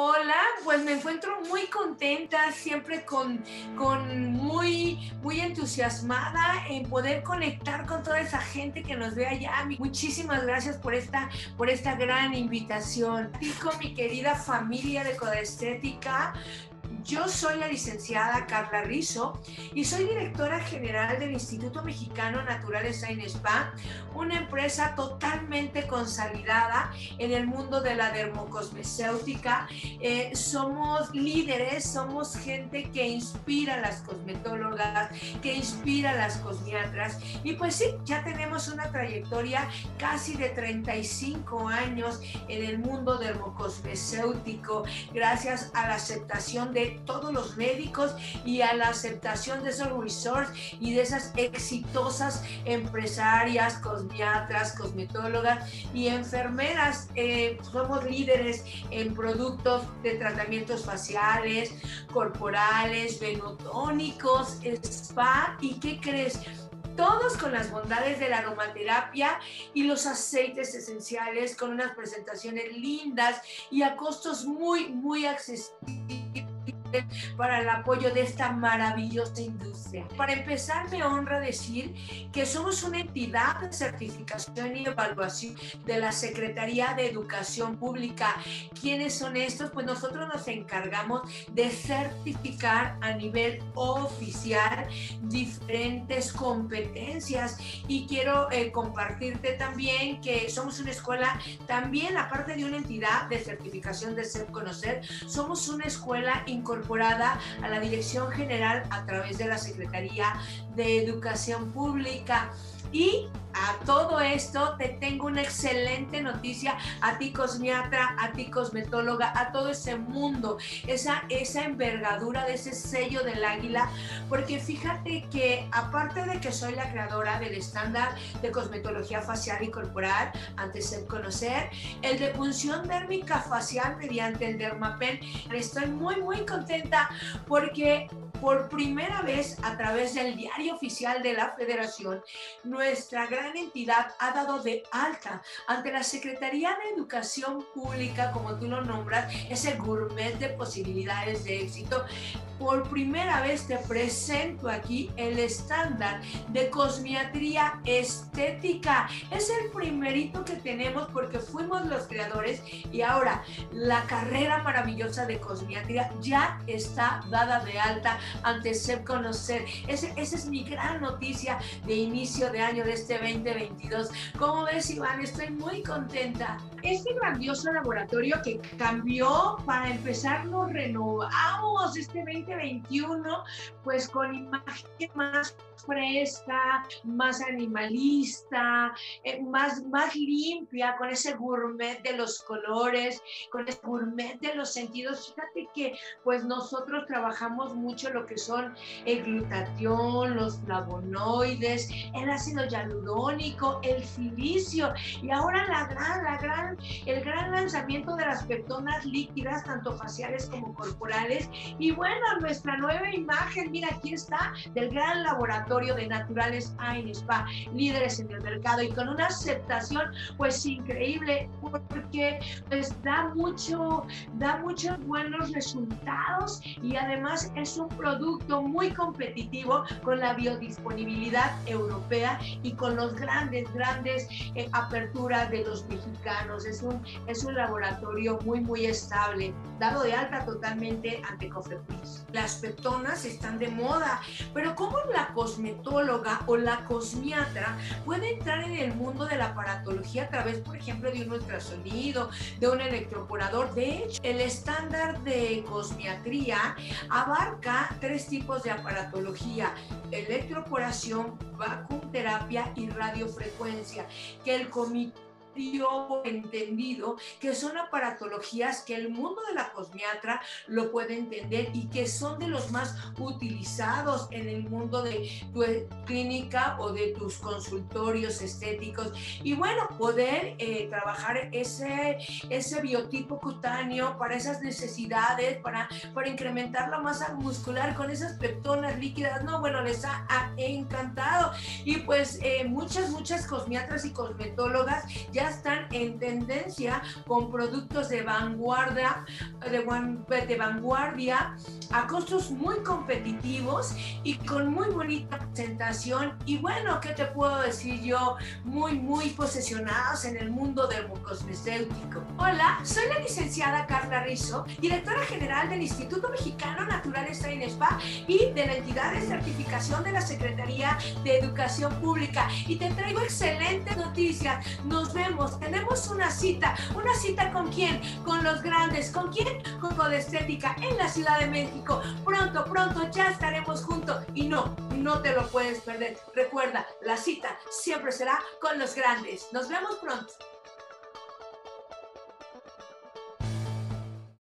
Hola, pues me encuentro muy contenta, siempre con muy entusiasmada en poder conectar con toda esa gente que nos ve allá. Muchísimas gracias por esta gran invitación. Con mi querida familia de Codestética, yo soy la licenciada Carla Rizzo y soy directora general del Instituto Mexicano Naturales Ain Spa, una empresa totalmente consolidada en el mundo de la dermocosmeséutica. Somos líderes, somos gente que inspira a las cosmetólogas, que inspira a las cosmiatras. Y pues sí, ya tenemos una trayectoria casi de 35 años en el mundo dermocosmeséutico, gracias a la aceptación de todos los médicos y a la aceptación de esos resorts y de esas exitosas empresarias, cosmiatras, cosmetólogas y enfermeras. Somos líderes en productos de tratamientos faciales, corporales, venotónicos, spa. ¿Y qué crees? Todos con las bondades de la aromaterapia y los aceites esenciales, con unas presentaciones lindas y a costos muy accesibles para el apoyo de esta maravillosa industria. Para empezar, me honra decir que somos una entidad de certificación y evaluación de la Secretaría de Educación Pública. ¿Quiénes son estos? Pues nosotros nos encargamos de certificar a nivel oficial diferentes competencias, y quiero compartirte también que somos una escuela, también aparte de una entidad de certificación de CEP Conocer, somos una escuela incorporada a la Dirección General a través de la Secretaría de Educación Pública. Y a todo esto te tengo una excelente noticia a ti, cosmiatra, a ti, cosmetóloga, a todo ese mundo, esa envergadura de ese sello del águila, porque fíjate que aparte de que soy la creadora del estándar de cosmetología facial y corporal, antes de conocer, el de punción dérmica facial mediante el dermapen, estoy muy contenta porque por primera vez, a través del Diario Oficial de la Federación, nuestra gran entidad ha dado de alta ante la Secretaría de Educación Pública, como tú lo nombras, ese gourmet de posibilidades de éxito. Por primera vez te presento aquí el estándar de cosmiatría estética. Es el primerito que tenemos porque fuimos los creadores, y ahora la carrera maravillosa de cosmiatría ya está dada de alta ante CEP Conocer. Esa es mi gran noticia de inicio de año de este 2022. ¿Cómo ves, Iván? Estoy muy contenta. Este grandioso laboratorio que cambió, para empezar nos renovamos este 2021 pues con imagen más fresca, más animalista, más limpia, con ese gourmet de los colores, con ese gourmet de los sentidos. Fíjate que pues nosotros trabajamos mucho lo que son el glutatión, los flavonoides, el ácido hialurónico, el silicio, y ahora el gran lanzamiento de las peptonas líquidas, tanto faciales como corporales. Y bueno, nuestra nueva imagen, mira, aquí está, del gran laboratorio de Naturales Ain Spa, líderes en el mercado y con una aceptación pues increíble, porque pues da muchos buenos resultados, y además es un producto muy competitivo con la biodisponibilidad europea y con los grandes aperturas de los mexicanos. Es un laboratorio muy estable, dado de alta totalmente ante Cofepris. Las peptonas están de moda, pero ¿cómo la cosmetóloga o la cosmiatra puede entrar en el mundo de la aparatología a través, por ejemplo, de un ultrasonido, de un electroporador? De hecho, el estándar de cosmiatría abarca 3 tipos de aparatología: electroporación, vacumterapia y radiofrecuencia, que el comité dio entendido que son aparatologías que el mundo de la cosmiatra lo puede entender y que son de los más utilizados en el mundo de tu clínica o de tus consultorios estéticos. Y bueno, poder trabajar ese biotipo cutáneo para esas necesidades, para incrementar la masa muscular con esas peptonas líquidas. No, bueno, les ha encantado. Y pues muchas cosmiatras y cosmetólogas ya están en tendencia con productos de vanguardia a costos muy competitivos y con muy bonita presentación. Y bueno, ¿qué te puedo decir yo? Muy posesionados en el mundo dermocosmeséutico. Hola, soy la licenciada Carla Rizzo, directora general del Instituto Mexicano Naturales Ain Spa y de la entidad de certificación de la Secretaría de Educación Pública, y te traigo excelentes noticias. Nos vemos, tenemos una cita ¿con quién? Con los grandes. ¿Con quién? Con Codestética en la Ciudad de México. Pronto ya estaremos juntos y no te lo puedes perder. Recuerda, la cita siempre será con los grandes. Nos vemos pronto.